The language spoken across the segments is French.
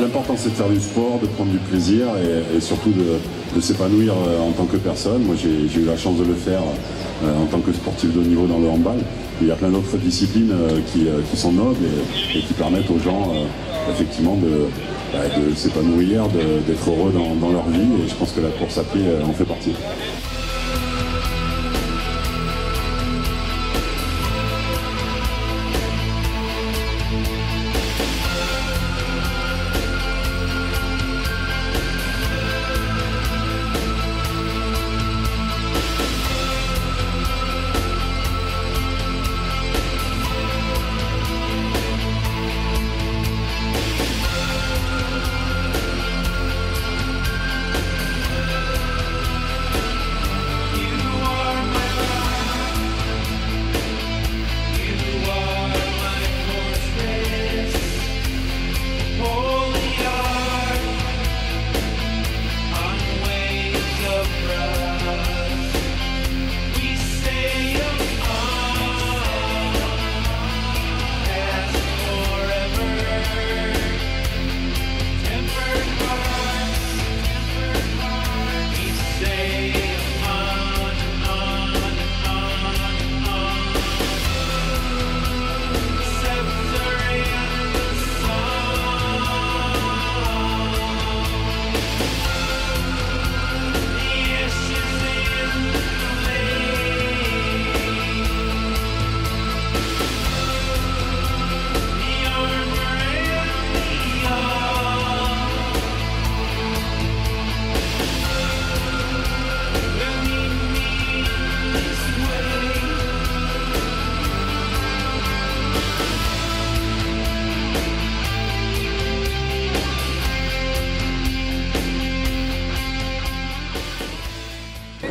l'importance c'est de faire du sport, de prendre du plaisir et surtout de s'épanouir en tant que personne. Moi j'ai eu la chance de le faire en tant que sportif de haut niveau dans le handball. Il y a plein d'autres disciplines qui sont nobles et qui permettent aux gens effectivement de s'épanouir, d'être heureux dans leur vie, et je pense que la course à pied en fait partie.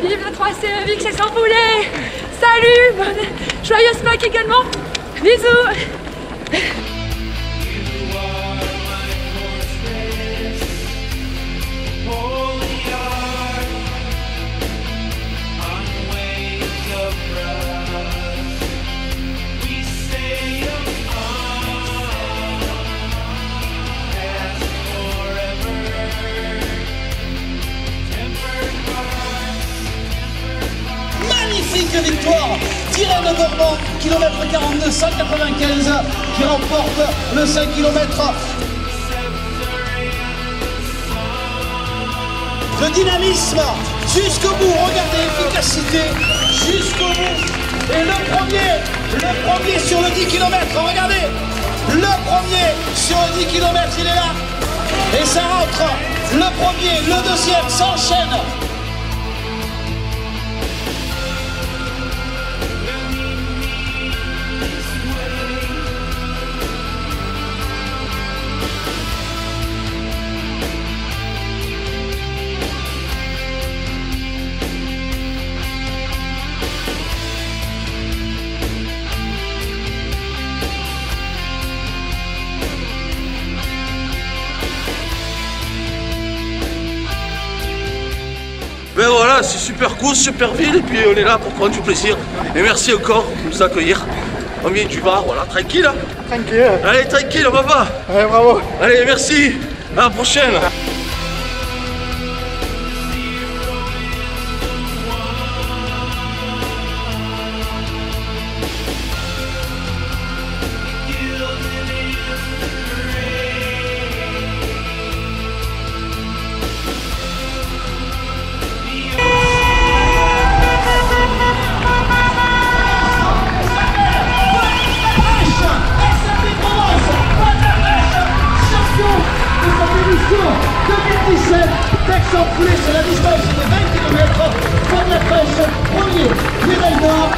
Vive la 3CE, vive c'est sans poulet. Salut, bonne joyeuse Pâques également. Bisous. Victoire d'Irène Bourbon, kilomètre 42, 195, qui remporte le 5 km. Le dynamisme jusqu'au bout, regardez l'efficacité jusqu'au bout. Et le premier sur le 10 km, regardez, le premier sur le 10 km, il est là. Et ça rentre, le premier, le deuxième s'enchaîne. Ben voilà, c'est super cool, super ville, et puis on est là pour prendre du plaisir. Et merci encore de nous accueillir. On vient du bar, voilà, tranquille. Tranquille. Allez, tranquille, papa. Allez, bravo. Allez, merci. À la prochaine. Aix en Provence sur la distance de 20 km, fin de la pêche, premier, Mireille Nord.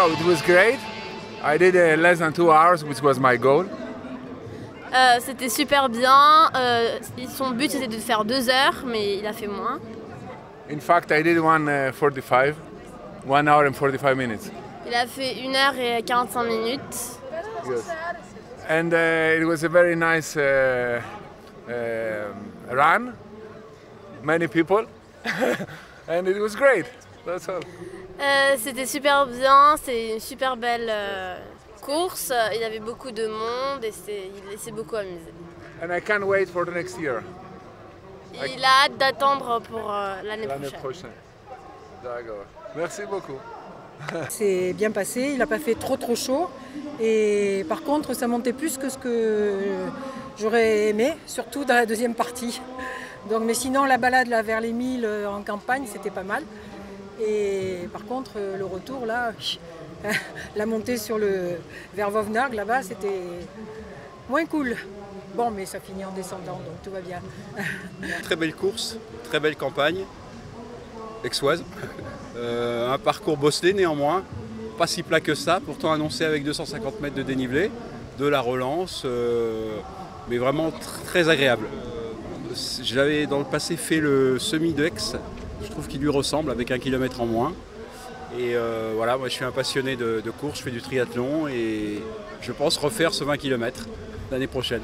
So it was great. I did less than 2 hours, which was my goal. C'était super bien. Son but c'était de faire 2 heures, mais il a fait moins. In fact, I did 1:45, 1 hour and 45 minutes. Il a fait 1 heure et 45 minutes. Good. And it was a very nice run. Many people, and it was great. That's all. C'était super bien, c'est une super belle course. Il y avait beaucoup de monde et il s'est beaucoup amusé. And I can't wait for the next year. Il a hâte d'attendre pour l'année prochaine. D'accord. Merci beaucoup. C'est bien passé, il n'a pas fait trop chaud. Et par contre, ça montait plus que ce que j'aurais aimé, surtout dans la deuxième partie. Donc, mais sinon, la balade là, vers les 1000 en campagne, c'était pas mal. Et par contre, le retour, là, la montée sur vers Vauvenargues, là-bas, c'était moins cool. Bon, mais ça finit en descendant, donc tout va bien. Très belle course, très belle campagne, aixoise. Un parcours bosselé néanmoins, pas si plat que ça, pourtant annoncé avec 250 mètres de dénivelé, de la relance, mais vraiment très agréable. J'avais dans le passé fait le semi de Aix. Je trouve qu'il lui ressemble avec 1 kilomètre en moins. Et voilà, moi je suis un passionné de course, je fais du triathlon et je pense refaire ce 20 km l'année prochaine.